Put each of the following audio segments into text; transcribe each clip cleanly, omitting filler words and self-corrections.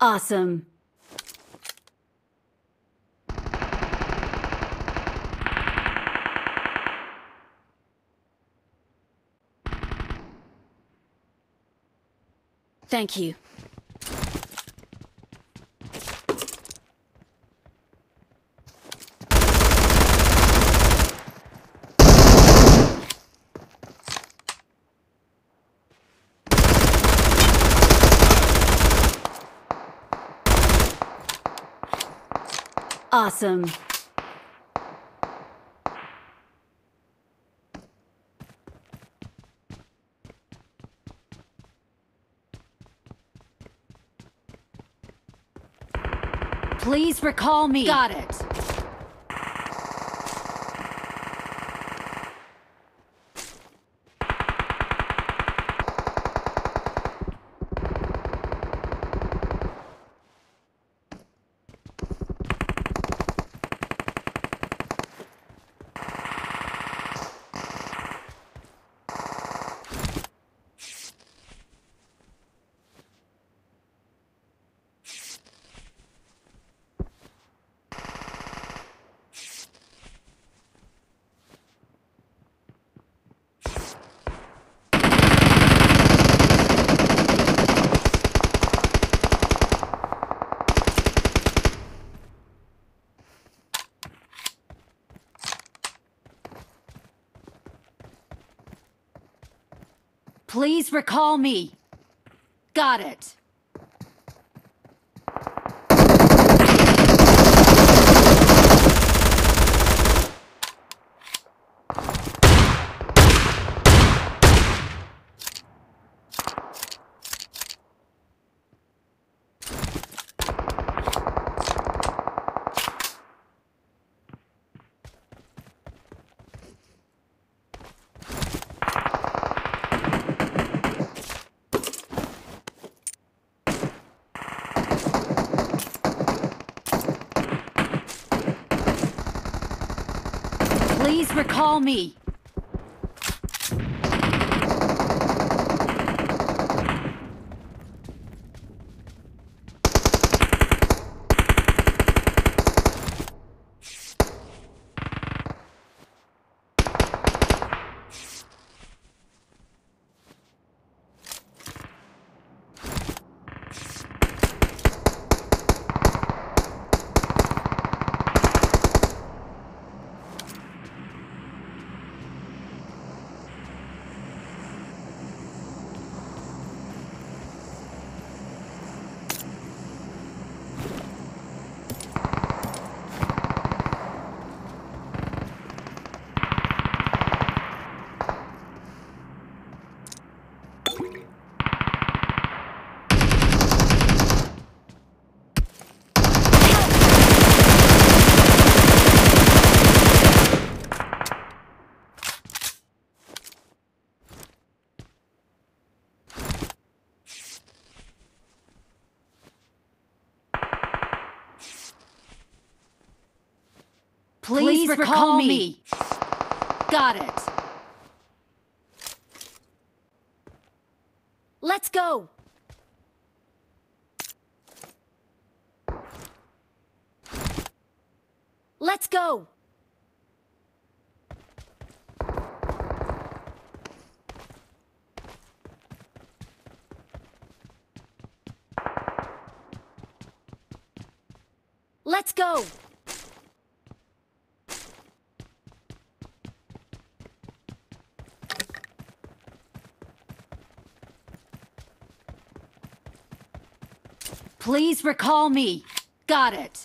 Awesome. Thank you. Awesome. Please recall me. Got it. Please recall me. Got it. Please recall me. Please recall me. Got it. Let's go. Let's go. Let's go. Please recall me. Got it.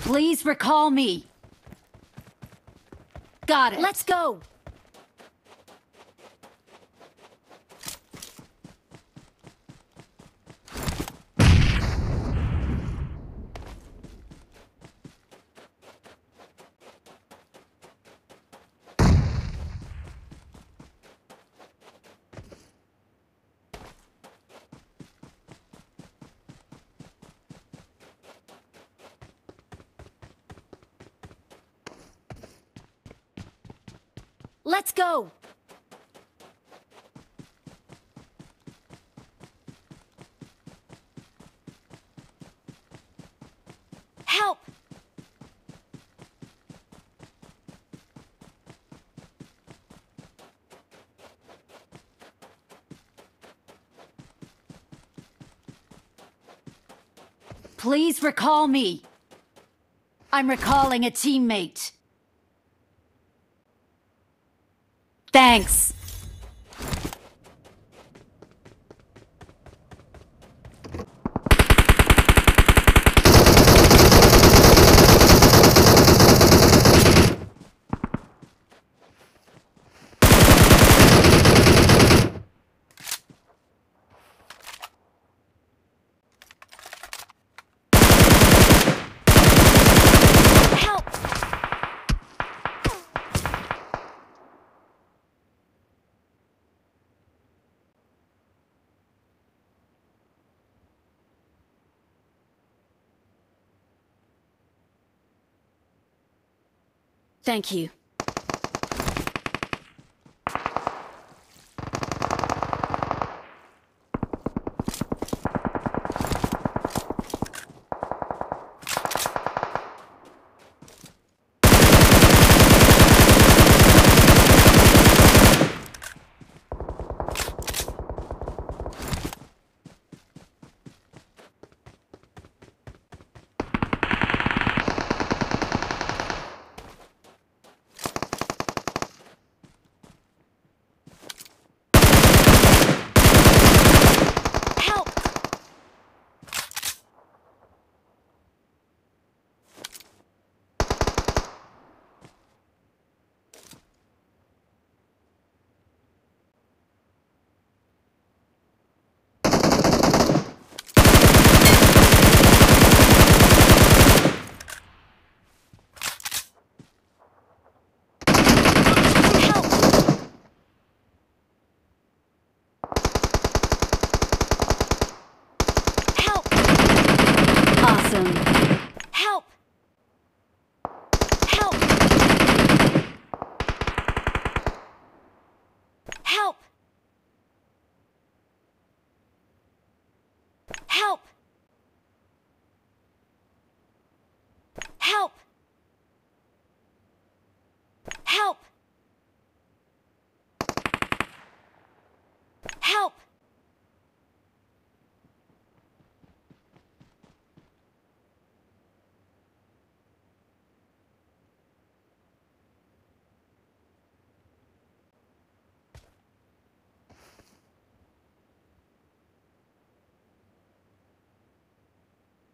Please recall me. Got it. Let's go. Let's go. Please recall me. I'm recalling a teammate. Thanks. Thank you. Help! Help! Help! Help! Help! Help! Help!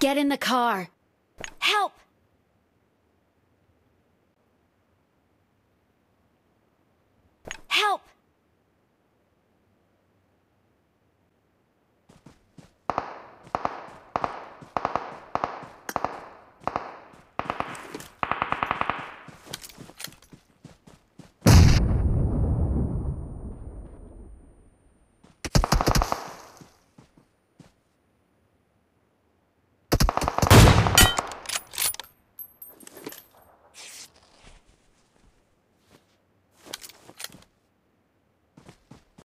Get in the car. Help!